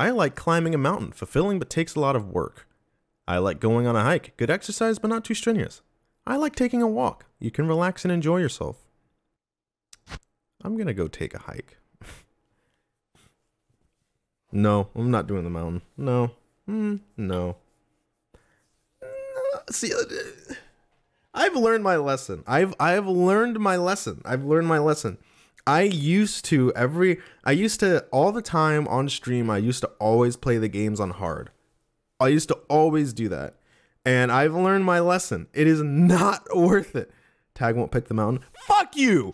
I like climbing a mountain, fulfilling but takes a lot of work. I like going on a hike, good exercise but not too strenuous. I like taking a walk, you can relax and enjoy yourself. I'm gonna go take a hike. No, I'm not doing the mountain. No. No. See, I've learned my lesson. I've learned my lesson. I've learned my lesson. I used to all the time on stream, I used to always play the games on hard. I used to always do that. And I've learned my lesson. It is not worth it. Tag won't pick the mountain. Fuck you!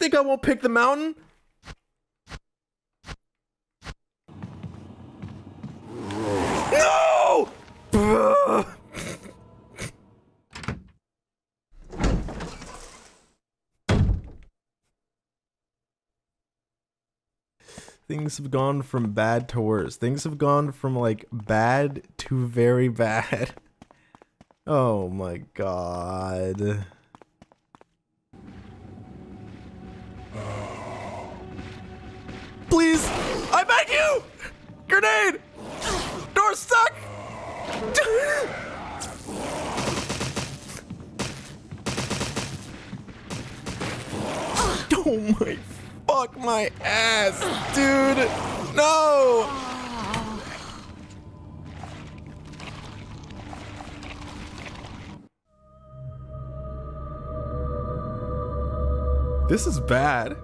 Think I won't pick the mountain? No! Things have gone from bad to worse. Things have gone from like bad to very bad. Oh my god. Please! I beg you! Grenade! Door stuck! Oh my fuck my ass, dude! No! This is bad.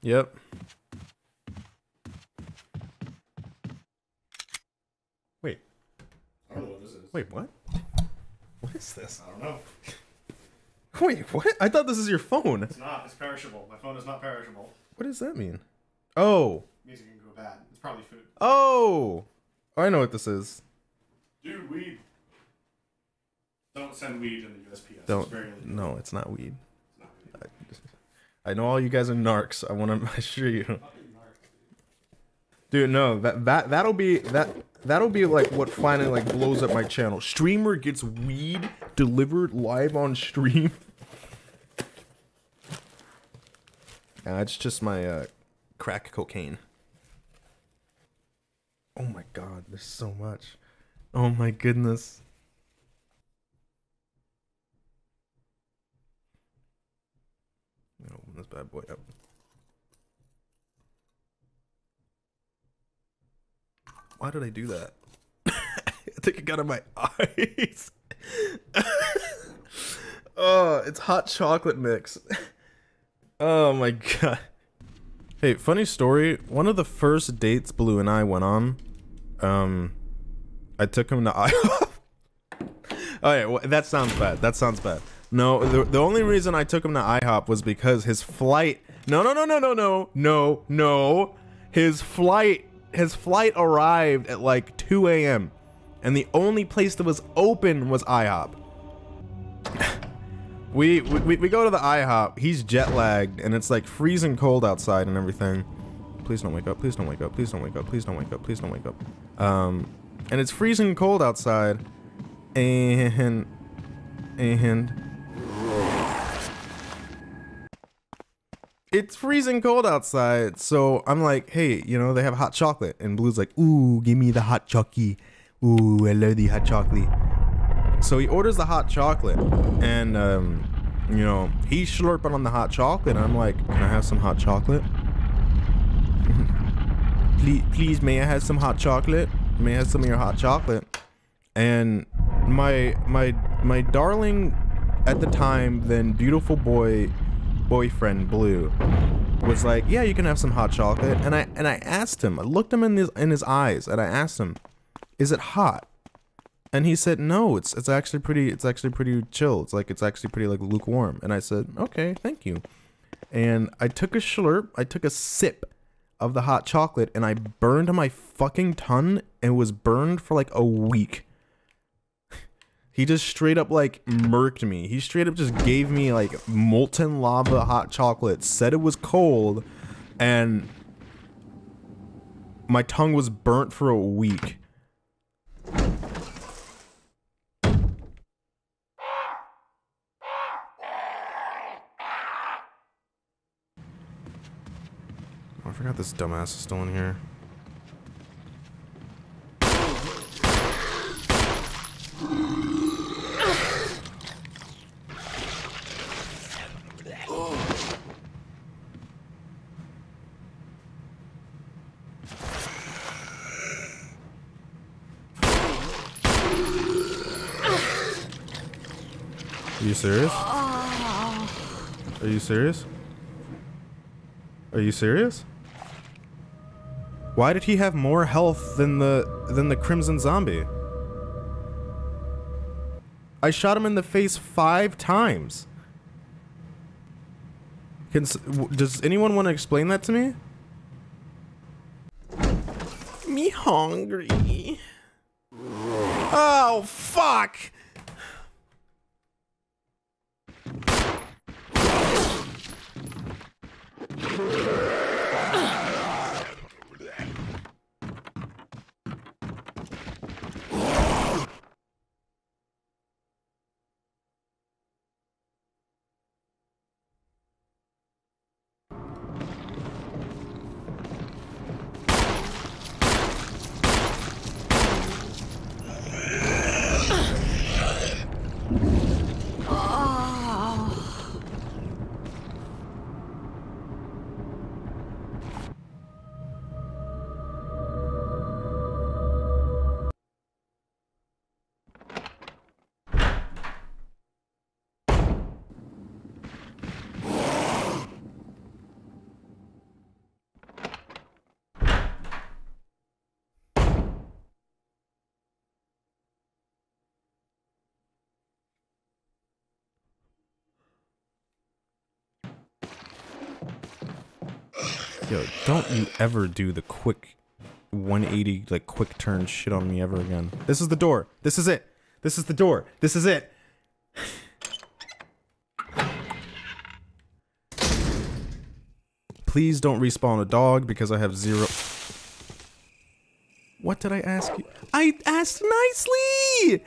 Yep. Wait. I don't know what this is. Wait, what? What is this? I don't know. Wait, what? I thought this is your phone. It's not. It's perishable. My phone is not perishable. What does that mean? Oh. Music can go bad. It's probably food. Oh. Oh, I know what this is. Dude, weed. Don't send weed in the USPS. Don't. It's very illegal. No, it's not weed. It's not weed. I know all you guys are narcs. I want to assure you. Dude, no. That'll be like what finally like blows up my channel. Streamer gets weed delivered live on stream. Nah, it's just my crack cocaine. Oh my god, there's so much. Oh my goodness. I'm gonna open this bad boy up. Why did I do that? I think it got in my eyes. Oh, it's hot chocolate mix. Oh my god. Hey, funny story. One of the first dates Blue and I went on, I took him to IHOP. Oh yeah, well, that sounds bad. That sounds bad. No, the only reason I took him to IHOP was because his flight. No. His flight arrived at like 2 a.m. and the only place that was open was IHOP. we go to the IHOP. He's jet lagged and it's like freezing cold outside and everything. Please don't wake up. Please don't wake up. Please don't wake up. Please don't wake up. Please don't wake up. And it's freezing cold outside and it's freezing cold outside, so I'm like, hey, you know, they have hot chocolate. And Blue's like, ooh, give me the hot chocky. Ooh, I love the hot chocolate. So he orders the hot chocolate, and, you know, he's slurping on the hot chocolate. And I'm like, can I have some hot chocolate? Please, may I have some hot chocolate? May I have some of your hot chocolate? And my darling, at the time, then beautiful boyfriend Blue was like, yeah, you can have some hot chocolate. And I asked him, I looked him in his eyes and I asked him, is it hot? And he said, no, it's actually pretty chill. It's actually pretty lukewarm. And I said, okay, thank you. And I took a slurp, I took a sip of the hot chocolate and I burned my fucking tongue and was burned for like a week. He just straight up like murked me. He straight up just gave me like molten lava hot chocolate, said it was cold, and my tongue was burnt for a week. forgot this dumbass is still in here. Are you serious? Are you serious? Are you serious? Why did he have more health than the Crimson Zombie? I shot him in the face 5 times. Does anyone want to explain that to me? Me hungry. Oh, fuck! Yo, don't you ever do the quick 180, like, quick turn shit on me ever again. This is the door. This is it. This is the door. This is it. Please don't respawn a dog because I have 0. What did I ask you? I asked nicely!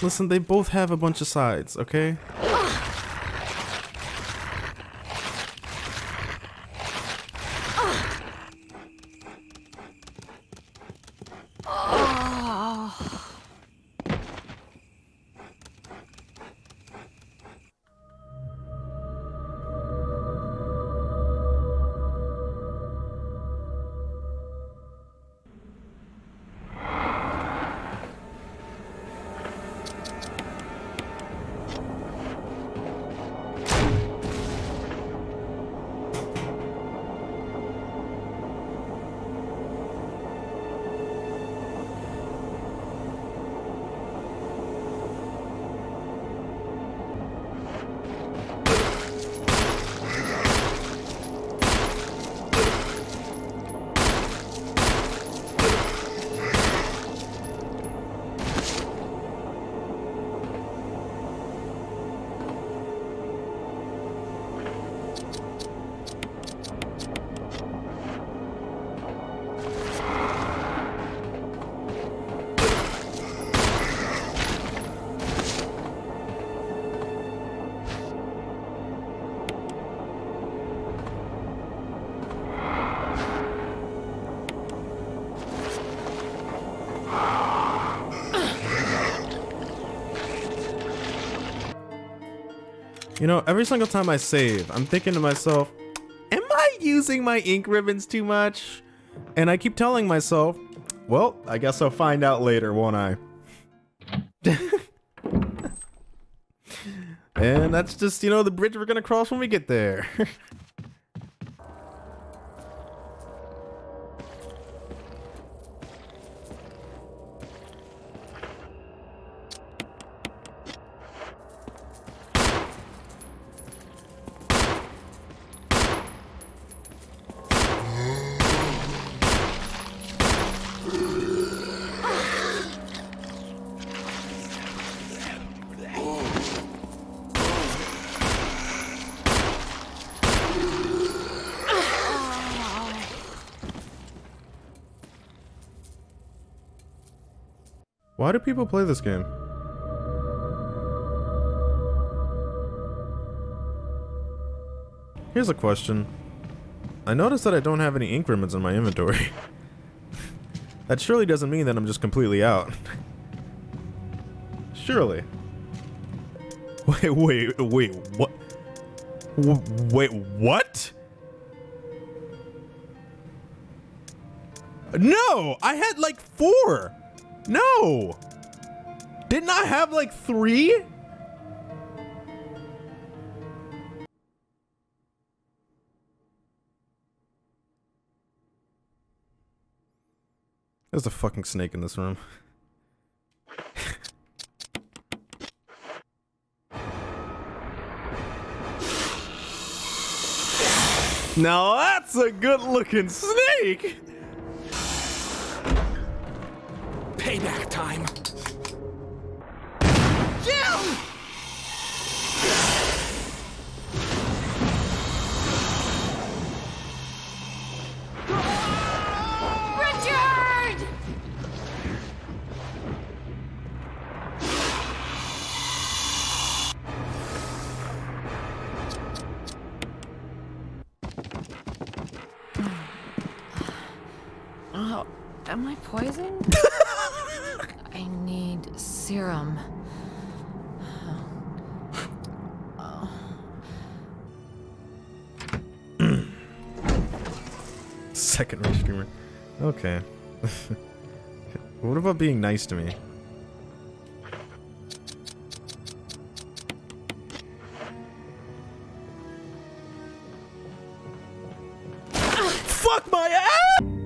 Listen, they both have a bunch of sides, okay? You know, every single time I save, I'm thinking to myself, am I using my ink ribbons too much? And I keep telling myself, well, I guess I'll find out later, won't I? And that's just, you know, the bridge we're gonna cross when we get there. Why do people play this game? Here's a question. I noticed that I don't have any ink ribbons in my inventory. That surely doesn't mean that I'm just completely out. Surely. Wait, what? Wait, what? No! I had like 4! No! Didn't I have like 3? There's a fucking snake in this room. Now that's a good looking snake! Payback time. Jill! Oh, am I poisoned? I need serum. Oh. Second-rate streamer. Okay. What about being nice to me? Fuck my ass!